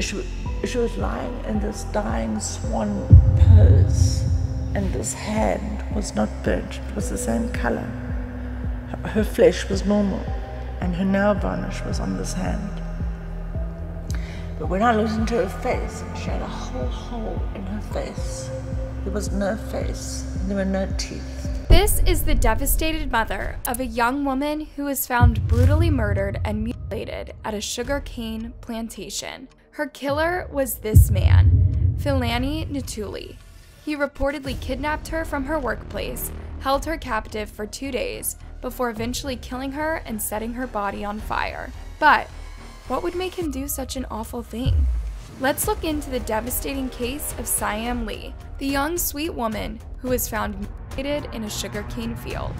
She was lying in this dying swan pose, and this hand was not burnt. It was the same color. Her flesh was normal, and her nail varnish was on this hand. But when I looked into her face, she had a whole hole in her face. There was no face, and there were no teeth. This is the devastated mother of a young woman who was found brutally murdered and mutilated at a sugarcane plantation. Her killer was this man, Philani Ntuli. He reportedly kidnapped her from her workplace, held her captive for 2 days, before eventually killing her and setting her body on fire. But what would make him do such an awful thing? Let's look into the devastating case of Siyam Lee, the young sweet woman who was found mutilated in a sugarcane field.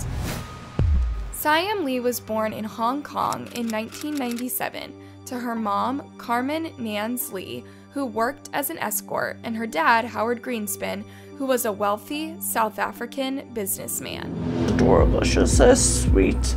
Siyam Lee was born in Hong Kong in 1997 to her mom, Carmen Nance Lee, who worked as an escort, and her dad, Howard Greenspan, who was a wealthy South African businessman. Adorable, she was so sweet.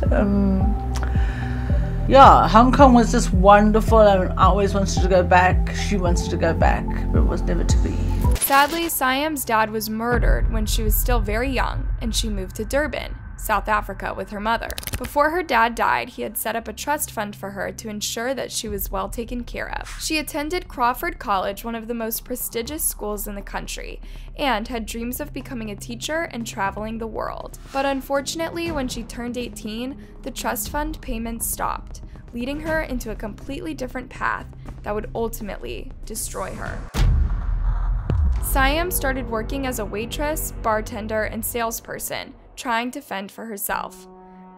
Yeah, Hong Kong was just wonderful, and I always wanted to go back. She wanted to go back, but it was never to be. Sadly, Siyam's dad was murdered when she was still very young, and she moved to Durban, South Africa, with her mother. Before her dad died, he had set up a trust fund for her to ensure that she was well taken care of. She attended Crawford College, one of the most prestigious schools in the country, and had dreams of becoming a teacher and traveling the world. But unfortunately, when she turned 18, the trust fund payments stopped, leading her into a completely different path that would ultimately destroy her. Siyam started working as a waitress, bartender, and salesperson, trying to fend for herself.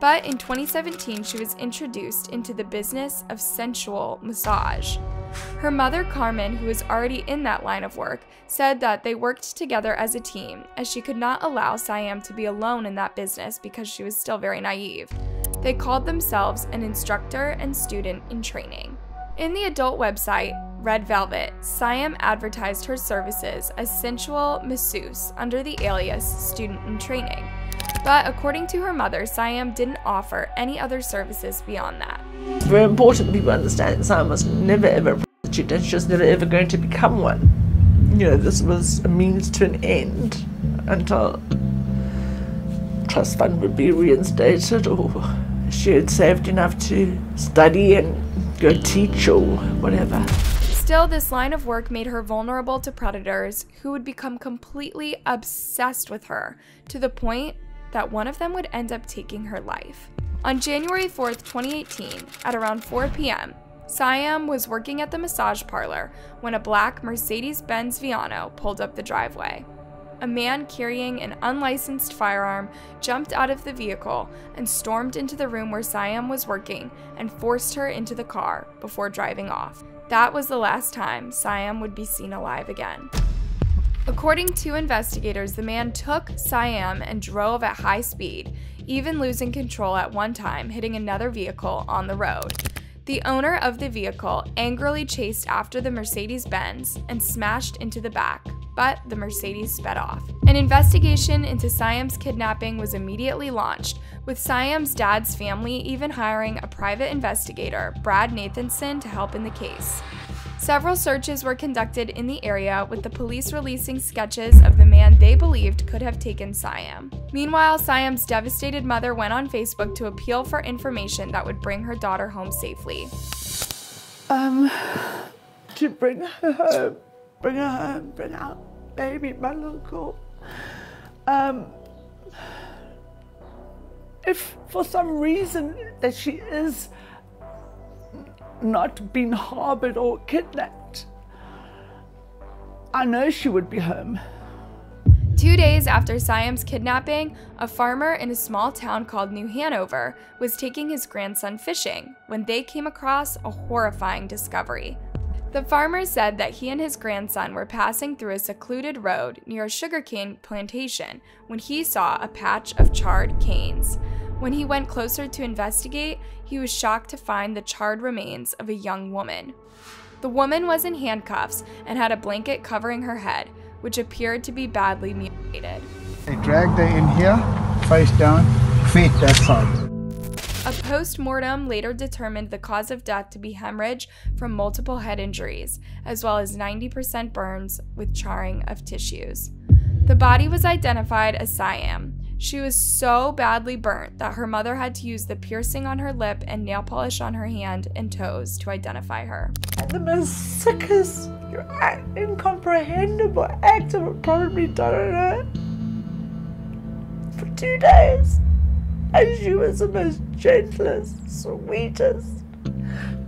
But in 2017, she was introduced into the business of sensual massage. Her mother, Carmen, who was already in that line of work, said that they worked together as a team, as she could not allow Siyam to be alone in that business because she was still very naive. They called themselves an instructor and student in training. In the adult website, Red Velvet, Siyam advertised her services as sensual masseuse under the alias student in training. But according to her mother, Siyam didn't offer any other services beyond that. It's very important people understand that Siyam was never ever a prostitute, and she was never ever going to become one. You know, this was a means to an end until trust fund would be reinstated, or she had saved enough to study and go teach or whatever. Still, this line of work made her vulnerable to predators who would become completely obsessed with her, to the point that one of them would end up taking her life. On January 4th, 2018, at around 4 p.m., Siyam was working at the massage parlor when a black Mercedes-Benz Viano pulled up the driveway. A man carrying an unlicensed firearm jumped out of the vehicle and stormed into the room where Siyam was working and forced her into the car before driving off. That was the last time Siyam would be seen alive again. According to investigators, the man took Siyam and drove at high speed, even losing control at one time, hitting another vehicle on the road. The owner of the vehicle angrily chased after the Mercedes-Benz and smashed into the back, but the Mercedes sped off. An investigation into Siyam's kidnapping was immediately launched, with Siyam's dad's family even hiring a private investigator, Brad Nathanson, to help in the case. Several searches were conducted in the area, with the police releasing sketches of the man they believed could have taken Siyam. Meanwhile, Siyam's devastated mother went on Facebook to appeal for information that would bring her daughter home safely. To bring her home, bring our baby, my little girl. If for some reason that she is not been harbored or kidnapped, I know she would be home. 2 days after Siyam's kidnapping, a farmer in a small town called New Hanover was taking his grandson fishing when they came across a horrifying discovery. The farmer said that he and his grandson were passing through a secluded road near a sugarcane plantation when he saw a patch of charred canes. When he went closer to investigate, he was shocked to find the charred remains of a young woman. The woman was in handcuffs and had a blanket covering her head, which appeared to be badly mutilated. They dragged her in here, face down, feet that side. A post-mortem later determined the cause of death to be hemorrhage from multiple head injuries, as well as 90% burns with charring of tissues. The body was identified as Siyam. She was so badly burnt that her mother had to use the piercing on her lip and nail polish on her hand and toes to identify her. The most sickest, incomprehensible act I've probably done on her for 2 days. And she was the most gentlest, sweetest,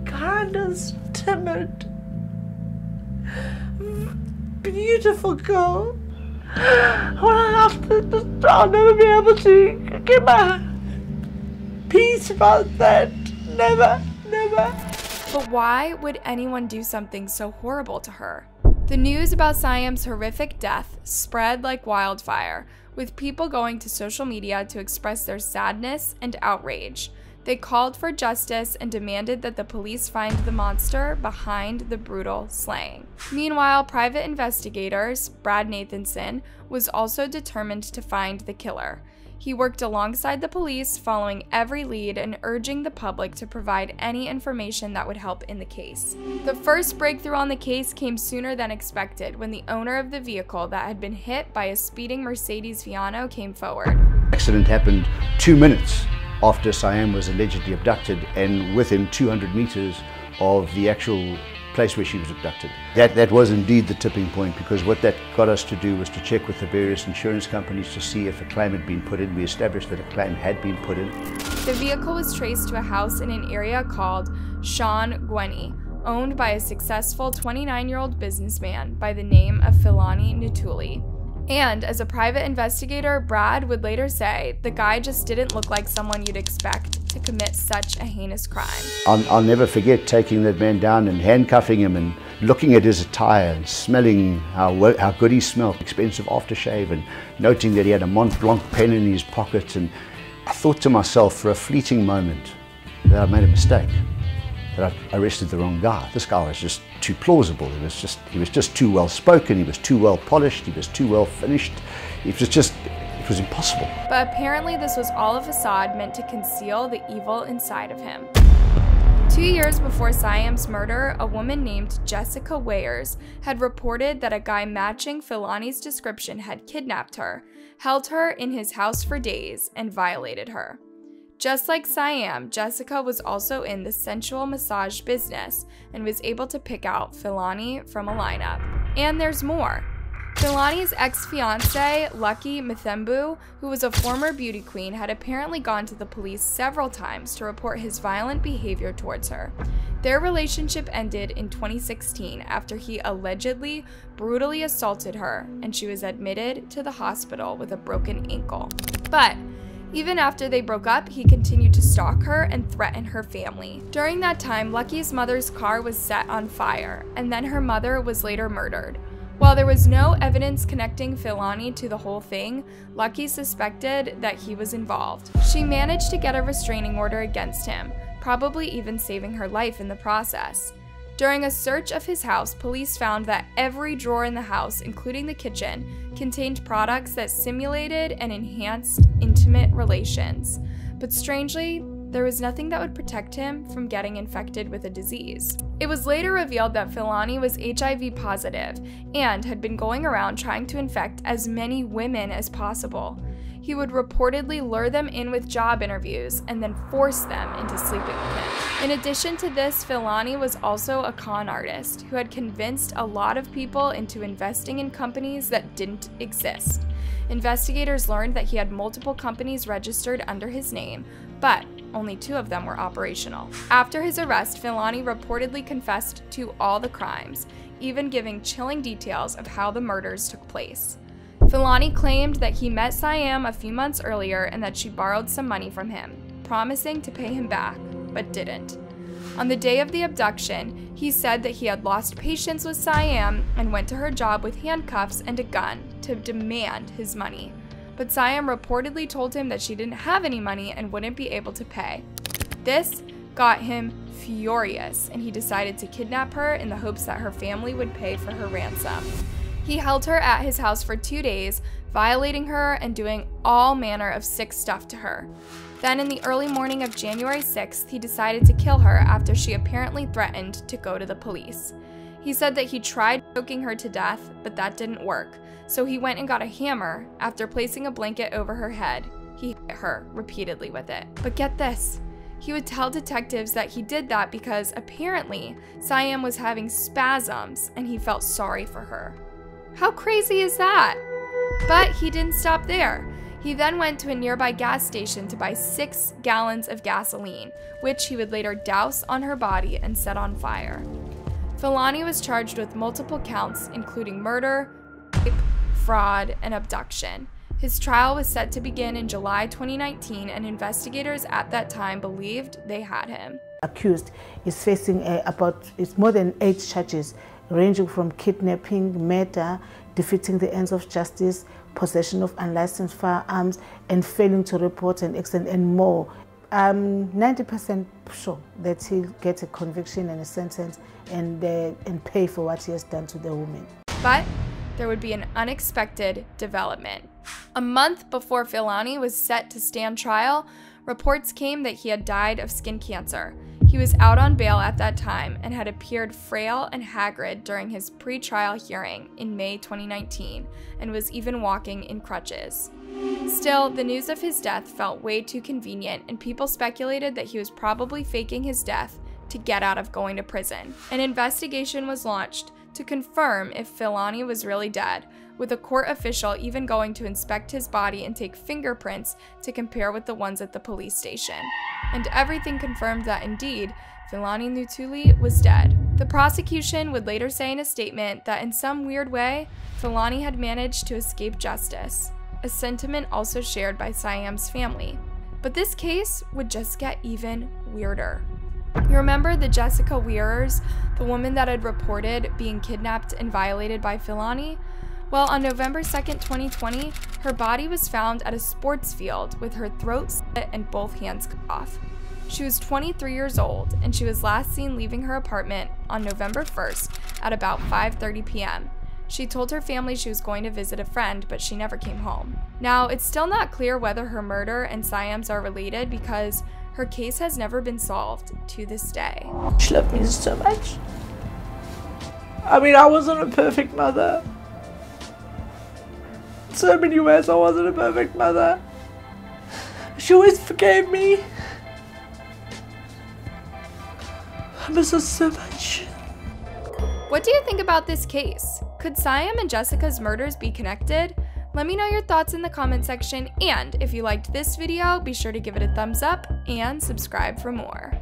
kindest, timid, beautiful girl. I'll never be able to get my peace about that. Never, never. But why would anyone do something so horrible to her? The news about Siyam's horrific death spread like wildfire, with people going to social media to express their sadness and outrage. They called for justice and demanded that the police find the monster behind the brutal slaying. Meanwhile, private investigators, Brad Nathanson, was also determined to find the killer. He worked alongside the police, following every lead and urging the public to provide any information that would help in the case. The first breakthrough on the case came sooner than expected when the owner of the vehicle that had been hit by a speeding Mercedes Viano came forward. The accident happened 2 minutes after Siyam was allegedly abducted, and within 200 meters of the actual place where she was abducted. That was indeed the tipping point, because what that got us to do was to check with the various insurance companies to see if a claim had been put in. We established that a claim had been put in. The vehicle was traced to a house in an area called Shane Gwenny, owned by a successful 29-year-old businessman by the name of Philani Ntuli. And as a private investigator, Brad would later say, the guy just didn't look like someone you'd expect to commit such a heinous crime. I'll never forget taking that man down and handcuffing him and looking at his attire and smelling how good he smelled, expensive aftershave, and noting that he had a Montblanc pen in his pocket. And I thought to myself for a fleeting moment that I made a mistake, that I arrested the wrong guy. This guy was just too plausible. He was just too well spoken. He was too well polished. He was too well finished. It was impossible. But apparently this was all a facade meant to conceal the evil inside of him. 2 years before Siyam's murder, a woman named Jessica Weyers had reported that a guy matching Philani's description had kidnapped her, held her in his house for days, and violated her. Just like Siyam, Jessica was also in the sensual massage business and was able to pick out Philani from a lineup. And there's more. Philani's ex-fiancé, Lucky Mthembu, who was a former beauty queen, had apparently gone to the police several times to report his violent behavior towards her. Their relationship ended in 2016 after he allegedly brutally assaulted her, and she was admitted to the hospital with a broken ankle. But even after they broke up, he continued to stalk her and threaten her family. During that time, Lucky's mother's car was set on fire, and then her mother was later murdered. While there was no evidence connecting Philani to the whole thing, Lucky suspected that he was involved. She managed to get a restraining order against him, probably even saving her life in the process. During a search of his house, police found that every drawer in the house, including the kitchen, contained products that simulated and enhanced intimate relations. But strangely, there was nothing that would protect him from getting infected with a disease. It was later revealed that Philani was HIV positive and had been going around trying to infect as many women as possible. He would reportedly lure them in with job interviews and then force them into sleeping with him. In addition to this, Philani was also a con artist who had convinced a lot of people into investing in companies that didn't exist. Investigators learned that he had multiple companies registered under his name, but only 2 of them were operational. After his arrest, Philani reportedly confessed to all the crimes, even giving chilling details of how the murders took place. Philani claimed that he met Siyam a few months earlier and that she borrowed some money from him, promising to pay him back, but didn't. On the day of the abduction, he said that he had lost patience with Siyam and went to her job with handcuffs and a gun to demand his money. But Siyam reportedly told him that she didn't have any money and wouldn't be able to pay. This got him furious, and he decided to kidnap her in the hopes that her family would pay for her ransom. He held her at his house for 2 days, violating her and doing all manner of sick stuff to her. Then in the early morning of January 6th, he decided to kill her after she apparently threatened to go to the police. He said that he tried choking her to death, but that didn't work, so he went and got a hammer. After placing a blanket over her head, he hit her repeatedly with it. But get this, he would tell detectives that he did that because apparently Siyam was having spasms and he felt sorry for her. How crazy is that? But he didn't stop there. He then went to a nearby gas station to buy 6 gallons of gasoline, which he would later douse on her body and set on fire. Philani was charged with multiple counts, including murder, rape, fraud, and abduction. His trial was set to begin in July 2019, and investigators at that time believed they had him. Accused is facing it's more than 8 charges, ranging from kidnapping, murder, defeating the ends of justice, possession of unlicensed firearms, and failing to report an accident, and more. I'm 90% sure that he'll get a conviction and a sentence and pay for what he has done to the woman. But there would be an unexpected development. A month before Philani was set to stand trial, reports came that he had died of skin cancer. He was out on bail at that time and had appeared frail and haggard during his pre-trial hearing in May 2019 and was even walking in crutches. Still, the news of his death felt way too convenient, and people speculated that he was probably faking his death to get out of going to prison. An investigation was launched to confirm if Philani was really dead, with a court official even going to inspect his body and take fingerprints to compare with the ones at the police station. And everything confirmed that indeed, Philani Ntuli was dead. The prosecution would later say in a statement that in some weird way, Philani had managed to escape justice, a sentiment also shared by Siyam's family. But this case would just get even weirder. You remember the Jessica Weyers, the woman that had reported being kidnapped and violated by Philani? Well, on November 2nd, 2020, her body was found at a sports field with her throat slit and both hands cut off. She was 23 years old, and she was last seen leaving her apartment on November 1st at about 5:30 p.m. She told her family she was going to visit a friend, but she never came home. Now, it's still not clear whether her murder and Siyam's are related because her case has never been solved to this day. She loved me so much. I mean, I wasn't a perfect mother. So many ways I wasn't a perfect mother. She always forgave me. I miss her so much. What do you think about this case? Could Siyam and Jessica's murders be connected? Let me know your thoughts in the comment section, and if you liked this video, be sure to give it a thumbs up and subscribe for more.